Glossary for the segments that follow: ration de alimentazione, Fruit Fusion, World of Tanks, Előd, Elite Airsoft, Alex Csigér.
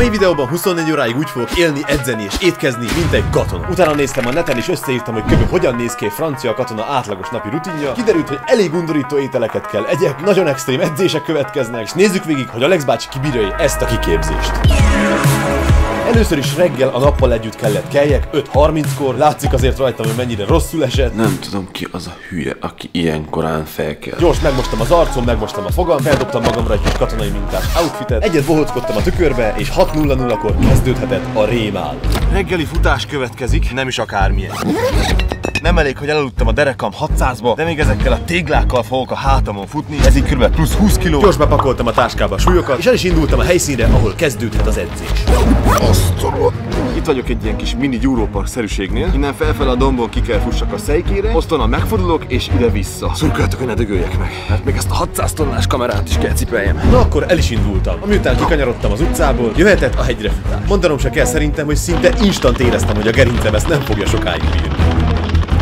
mai videóban 24 óráig úgy fogok élni, edzeni és étkezni, mint egy katona. Utána néztem a neten és összeírtam, hogy kb. Hogyan néz ki egy francia katona átlagos napi rutinja. Kiderült, hogy elég undorító ételeket kell egyek, nagyon extrém edzések következnek, és nézzük végig, hogy Alex bácsi kibírja ezt a kiképzést. Először is reggel a nappal együtt kellett keljek, 5:30-kor, látszik azért rajtam, hogy mennyire rosszul esett. Nem tudom, ki az a hülye, aki ilyen korán felkelt. Gyors megmostam az arcom, megmostam a fogam, feldobtam magamra egy kis katonai mintás outfitet, egyet bohóckodtam a tükörbe, és 6:00-kor kezdődhetett a rémál. Reggeli futás következik, nem is akármilyen. Nem elég, hogy elaludtam a derekam 600-ba, de még ezekkel a téglákkal fogok a hátamon futni, ez így kb. Plusz 20 kiló. Gyors bepakoltam a táskába a súlyokat, és el is indultam a helyszínre, ahol kezdődhet az edzés. Itt vagyok egy ilyen kis mini gyúrópark-szerűségnél. Innen felfele a dombon ki kell fussak a Szejkére, osztonnal megfordulok és ide-vissza. Szurkoljatok, hogy ne dögöljek meg, mert még ezt a 600 tonnás kamerát is kell cipeljem. Na akkor el is indultam. Amiután kikanyarodtam az utcából, jöhetett a hegyre futás. Mondanom se kell szerintem, hogy szinte instant éreztem, hogy a gerincem ezt nem fogja sokáig bírni.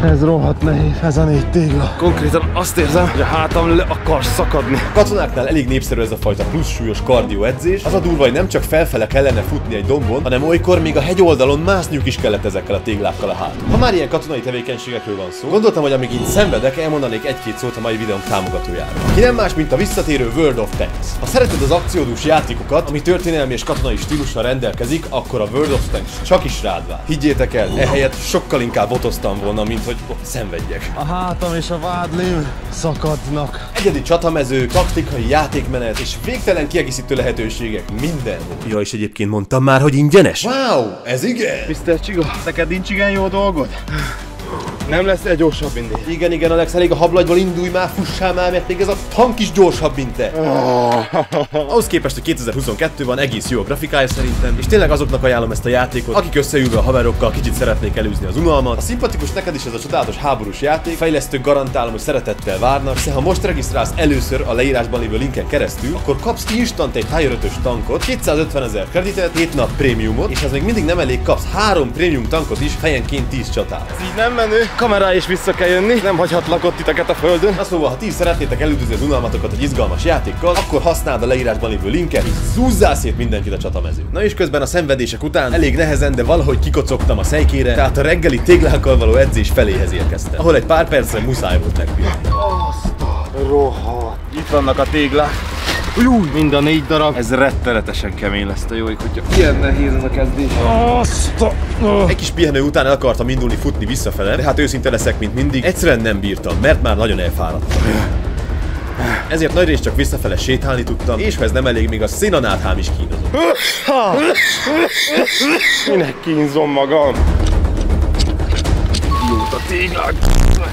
Ez rohadt nehéz, ez a 4 tégla. Konkrétan azt érzem, hogy a hátam le akar szakadni. A katonáknál elég népszerű ez a fajta plusz súlyos kardioedzés. Az a durva, hogy nem csak felfele kellene futni egy dombon, hanem olykor még a hegyoldalon mászniuk is kellett ezekkel a téglákkal a hátul. Ha már ilyen katonai tevékenységekről van szó, gondoltam, hogy amíg itt szenvedek, elmondanék egy-két szót a mai videóm támogatójáról. Ki nem más, mint a visszatérő World of Tanks. Ha szereted az akciódús játékokat, ami történelmi és katonai stílussal rendelkezik, akkor a World of Tanks csak is rád vár. Higgyétek el, ehelyett sokkal inkább botoztam volna, mint hogy ott szenvedjek. A hátam és a vádlim szakadnak. Egyedi csatamező, taktikai játékmenet és végtelen kiegészítő lehetőségek mindenhol. Ja, és egyébként mondtam már, hogy ingyenes. Wow, ez igen! Mr. Csiga, neked nincs igen jó dolgod? Nem lesz egy gyorsabb, mint én. Igen, igen, Alex, elég a hablagyból, indulj már, fussál már, mert még ez a tank is gyorsabb, mint te. Ahhoz képest, hogy 2022 van, egész jó a grafikája szerintem, és tényleg azoknak ajánlom ezt a játékot, akik összeülve a haverokkal kicsit szeretnék elűzni az unalmat. A szimpatikus neked is ez a csodálatos háborús játék, fejlesztők garantálom, hogy szeretettel várnak, de ha most regisztrálsz először a leírásban lévő linken keresztül, akkor kapsz instant egy Tier 5-ös tankot, 250 000 kreditet, 7 nap prémiumot, és ez még mindig nem elég, kapsz 3 prémium tankot is, fejenként 10 csatát. Ez így nem menő. Kamerá is vissza kell jönni, nem hagyhatlak ott titeket a földön. Na szóval, ha ti szeretnétek elüldözni az unalmatokat egy izgalmas játékkal, akkor használd a leírásban lévő linket, és zúzzál szét mindenkit a csatamezőn. Na és közben a szenvedések után elég nehezen, de valahogy kikocogtam a Szejkére, tehát a reggeli téglákkal való edzés feléhez érkeztem, ahol egy pár percre muszáj volt megpillanni. Azt a rohadt! Itt vannak a téglák. Új, mind a 4 darab. Ez rettenetesen kemény lesz, a jó ég, hogyha ilyen nehéz ez a kezdés. Egy kis pihenő után el akartam indulni futni visszafele, de hát őszinte leszek, mint mindig. Egyszerűen nem bírtam, mert már nagyon elfáradtam. Ezért nagyrészt csak visszafele sétálni tudtam, és ha ez nem elég, még a szénanáthám is kínozott. Minek kínzom magam? Jót a téglák!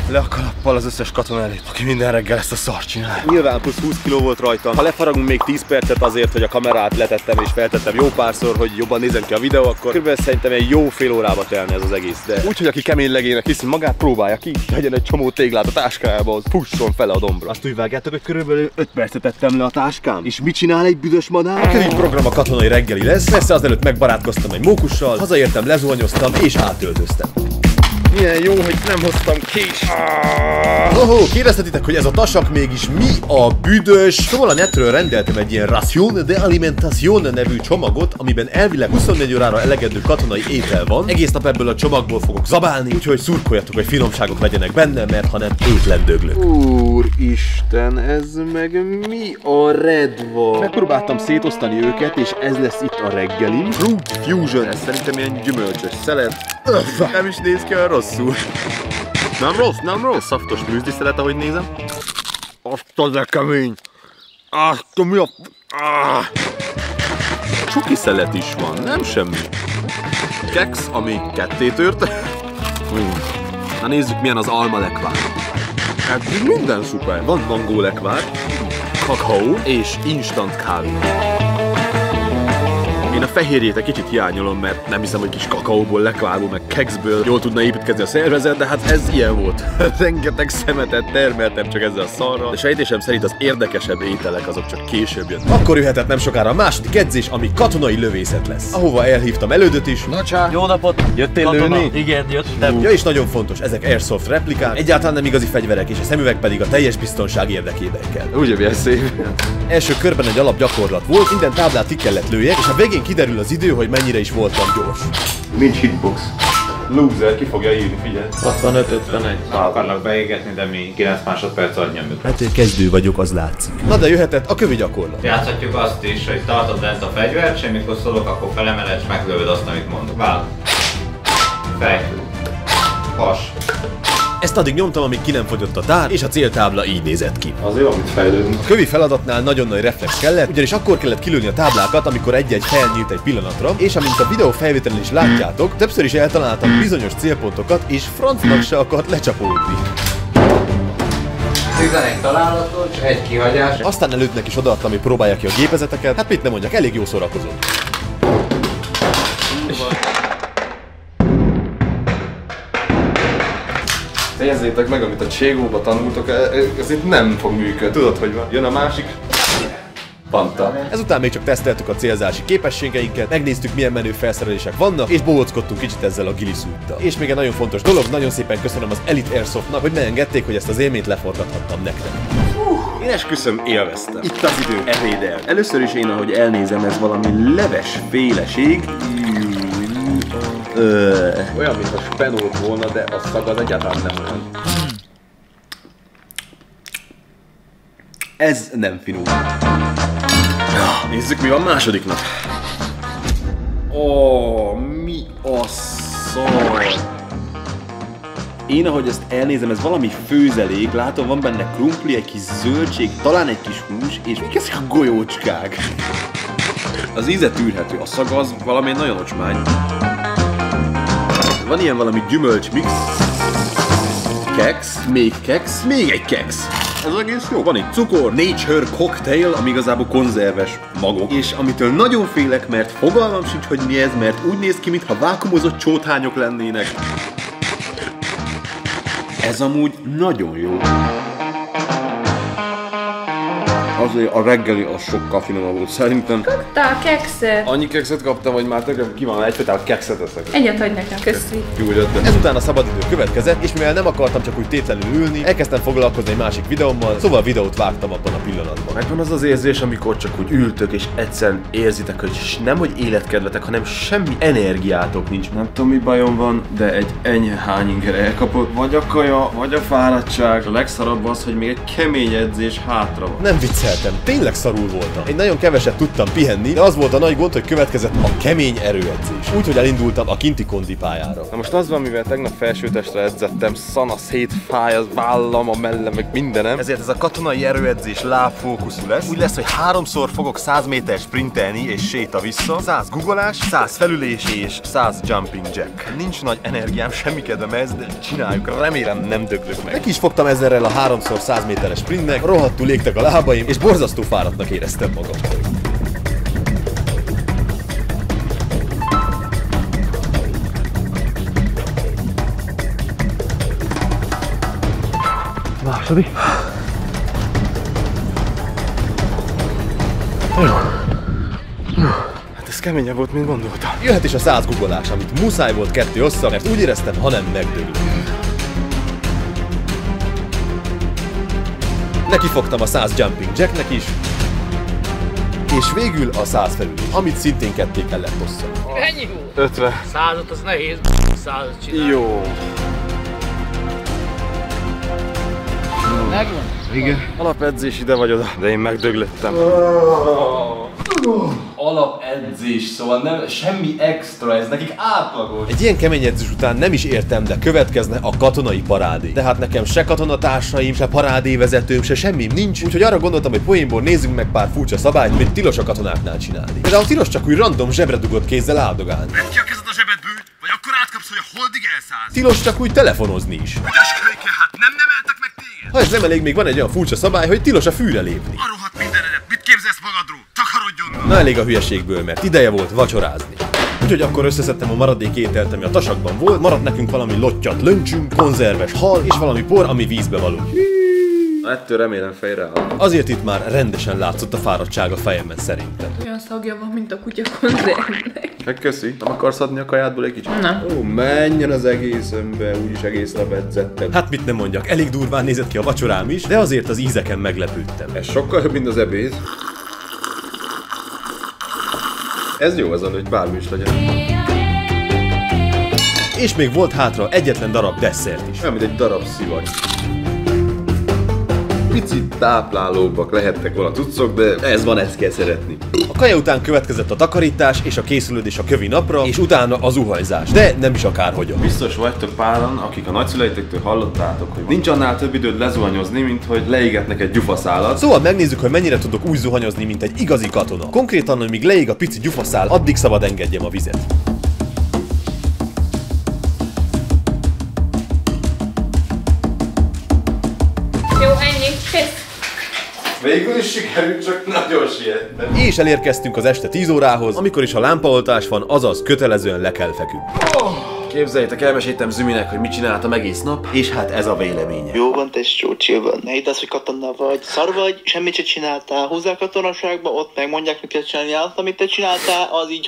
Le a kalappal az összes katona elé, aki minden reggel ezt a szart csinálja. Nyilván plusz 20 kiló volt rajtam. Ha lefaragunk még 10 percet azért, hogy a kamerát letettem és feltettem jó párszor, hogy jobban nézzen ki a videó, akkor körülbelül szerintem egy jó fél órába telne ez az egész. De úgyhogy aki kemény legének hiszi magát, próbálja ki, legyen egy csomó téglát a táskájába, az fusson fel a dombra. Azt úgy vágjátok, hogy körülbelül 5 percet tettem le a táskám. És mit csinál egy büdös madár? A kemény program a katonai reggeli lesz, persze azelőtt megbarátkoztam egy mókussal, hazaértem, lezuhanyoztam és átöltöztem. Milyen jó, hogy nem hoztam kést. Kérdezhetitek, hogy ez a tasak mégis mi a büdös? Szóval a netről rendeltem egy ilyen ration de alimentazione nevű csomagot, amiben elvileg 24 órára elegedő katonai étel van. Egész nap ebből a csomagból fogok zabálni, úgyhogy szurkoljatok, hogy finomságok legyenek benne, mert ha nem, étlen döglök. Úristen, ez meg mi a redva? Megpróbáltam szétosztani őket, és ez lesz itt a reggeli. Fruit Fusion, ez szerintem ilyen gyümölcsös szelet. Nem is néz ki olyan rosszul. Nem rossz, nem rossz. Szaftos műzli szelet, ahogy nézem. Azt az de kemény. Azt a mi a... Csuki szelet is van, nem semmi. Keksz, ami ketté tört. Na nézzük, milyen az alma lekvár. Hát minden szuper. Van mangó lekvár, kakaó és instant kávé. Én a fehérjét egy kicsit hiányolom, mert nem hiszem, hogy kis kakaóból, lekvárból, meg kekszből jól tudna építkezni a szervezet, de hát ez ilyen volt. Rengeteg szemetet termeltem csak ezzel a szarral, de sejtésem szerint az érdekesebb ételek azok csak később jönnek. Akkor jöhetett nem sokára a második edzés, ami katonai lövészet lesz. Ahova elhívtam elődöt is. Na csá! Jó napot! Jöttél lőni? Igen, jöttem. Ja, és nagyon fontos, ezek airsoft replikák, egyáltalán nem igazi fegyverek, és a szemüveg pedig a teljes biztonság érdekében kell. Ugye, milyen szép. Első körben egy alapgyakorlat volt, minden táblát ki kellett lőjek, és a végén kiderült, kiderül az idő, hogy mennyire is voltam gyors. Nincs hitbox. Loser, ki fogja írni, figyelj. 65-51. Akarnak beégetni, de mi 9 másodperc alatt nyomjuk. Hát én kezdő vagyok, az látszik. Na de jöhetett a kövi gyakorlat. Játszhatjuk azt is, hogy tartod lent a fegyvert, és amikor szólok, akkor felemeled, meglövöd azt, amit mondok. Váll. Fej. Has. Ezt addig nyomtam, amíg ki nem fogyott a tár, és a céltábla így nézett ki. Azért amit fejlődünk. A kövi feladatnál nagyon nagy reflex kellett, ugyanis akkor kellett kilőni a táblákat, amikor egy-egy felnyílt egy pillanatra, és amint a videó felvételen is látjátok, többször is eltaláltam bizonyos célpontokat, és francnak se akart lecsapódni. 11 találaton, és 1 kihagyás. Aztán előttnek is odaadtam, hogy próbálja ki a gépezeteket, hát mit nem mondjak, elég jó szórakozott. Nézzétek meg, amit a Cségóba tanultok, ez itt nem fog működni. Tudod, hogy van? Jön a másik. Panta. Ezután még csak teszteltük a célzási képességeinket, megnéztük, milyen menő felszerelések vannak, és bohóckodtunk kicsit ezzel a giliszúttal. És még egy nagyon fontos dolog, nagyon szépen köszönöm az Elite Airsoftnak, hogy megengedték, hogy ezt az élményt leforgathattam nektek. Én esküszöm, élveztem. Itt az idő, ebédel. Először is én, ahogy elnézem, ez valami leves féleség. Olyan, mint a spenót volna, de a szaga egyáltalán nem olyan. Ez nem finom. Nézzük, mi van második nap. Ó, mi a szar. Én, ahogy ezt elnézem, ez valami főzelék. Látom, van benne krumpli, egy kis zöldség, talán egy kis hús, és mik ezek a golyócskák? Az íze tűrhető, a szaga az valami nagyon ocsmány. Van ilyen valami gyümölcsmix, keksz, még egy keksz. Ez egész jó. Van egy cukor, nature cocktail, ami igazából konzerves magok. És amitől nagyon félek, mert fogalmam sincs, hogy mi ez, mert úgy néz ki, mintha vákumozott csóthányok lennének. Ez amúgy nagyon jó. Azért a reggeli az sokkal finomabb volt szerintem. Kaptál kekszet? Annyi kekszet kaptam, hogy már tökéletesen ki van egy petál kekszet eszek. Egyet hagy nekem, köszi. Ezután a szabadidő következett, és mivel nem akartam csak úgy tétlenül ülni, elkezdtem foglalkozni egy másik videómmal, szóval videót vágtam abban a pillanatban. Megvan az az érzés, amikor csak úgy ültök, és egyszerűen érzitek, hogy nem hogy életkedvetek, hanem semmi energiátok nincs. Nem tudom, mi bajom van, de egy enyhe hányinger elkapott. Vagy a kaja, vagy a fáradtság. A legszarabb az, hogy még egy kemény edzés hátra van. Nem vicc. Tényleg szarul voltam. Én nagyon keveset tudtam pihenni, de az volt a nagy gond, hogy következett a kemény erőedzés. Úgyhogy elindultam a kinti konzipályára. Na most az van, mivel tegnap felsőtestre edzettem, szana szétfáj, az vállam, a mellem, meg mindenem. Ezért ez a katonai erőedzés lábfókuszú lesz. Úgy lesz, hogy 3-szor fogok 100 méter sprintelni és séta-vissza, 100 guggolás, 100 felülés és 100 jumping jack. Nincs nagy energiám, semmi kedvem ez, de csináljuk, remélem nem döglök meg. Neki is fogtam ezerrel a 3x100 méteres sprintnek, rohadtul légtek a lábaim, és borzasztó fáradtnak éreztem magam. Második. Hát ez keményebb volt, mint gondoltam. Jöhet is a 100 guggolás, amit muszáj volt ketté osszam, mert úgy éreztem, ha nem megdőlök. Nekifogtam a 100 jumping jacknek is, és végül a 100 felül, amit szintén ketté kellett hosszan. Ennyi volt? 50. 100-ot az nehéz, 100-ot csinálni. Jó. Megvan? Igen. Alapedzés ide vagy oda, de én megdöglettem. Alapedzés, szóval nem, semmi extra, ez nekik átlagos. Egy ilyen kemény edzés után nem is értem, de következne a katonai parádé. De hát nekem se katonatársaim, se parádévezetőm, se semmim nincs, úgyhogy arra gondoltam, hogy poénból nézzünk meg pár furcsa szabályt, amit tilos a katonáknál csinálni. Például tilos csak úgy random zsebre dugott kézzel áldogálni. Vedd ki a kezed a zsebedből, vagy akkor átkapsz, hogy a holdig elszállsz. Tilos csak úgy telefonozni is. Ügyeskedj, hát nem neveltek meg téged. Ha ez nem elég, még van egy olyan furcsa szabály, hogy tilos a fűre lépni. A rohadt mindenre, mit képzelsz magadról? Na elég a hülyeségből, mert ideje volt vacsorázni. Úgyhogy akkor összeszedtem a maradék ételt, ami a tasakban volt, maradt nekünk valami lottyat löncsünk, konzerves hal és valami por, ami vízbe való. Na, ettől remélem fejre áll. Azért itt már rendesen látszott a fáradtság a fejemben szerintem. Olyan szagja van, mint a kutya konzervnek. Megköszi. Nem akarsz adni a kajádból egy kicsit? Nem. Ó, menjen az egész ember, úgyis egész nap edzettem. Hát mit nem mondjak, elég durván nézett ki a vacsorám is, de azért az ízeken meglepődtem. Ez sokkal jobb, mint az ebéd. Ez jó azon, hogy bármi is legyen. És még volt hátra egyetlen darab desszert is. Nem, mint egy darab szivacs. Picit táplálóbbak lehettek volna cuccok, de ez van, ezt kell szeretni. A kaja után következett a takarítás és a készülődés a kövi napra, és utána az zuhanyzás. De nem is akárhogyan. Biztos vagytok páran, akik a nagyszüleitektől hallottátok, hogy nincs annál több időd lezuhanyozni, mint hogy leégetnek egy gyufaszálat. Szóval megnézzük, hogy mennyire tudok úgy zuhanyozni, mint egy igazi katona. Konkrétan, hogy míg leég a pici gyufaszál, addig szabad engedjem a vizet. Végül is sikerült, csak nagyon siettem. És elérkeztünk az este 10 órához, amikor is a lámpaoltás van, azaz kötelezően le kell feküdni. Képzeljétek, elmeséltem Züminek, hogy mit csináltam egész nap, és hát ez a véleménye. Jó van, tesó, chill van. Ne hidd azt, hogy katona vagy, szar vagy, semmit se csináltál, hozzá katonaságba, ott megmondják, mit kell csinálni, azt, amit te csináltál, az így...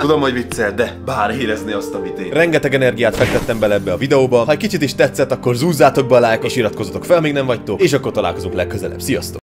Tudom, hogy viccel, de bár érezni azt, amit én. Rengeteg energiát fektettem bele ebbe a videóba. Ha egy kicsit is tetszett, akkor zúzzátok be a lájkot, és iratkozzatok fel, még nem vagytok, és akkor találkozunk legközelebb. Sziasztok!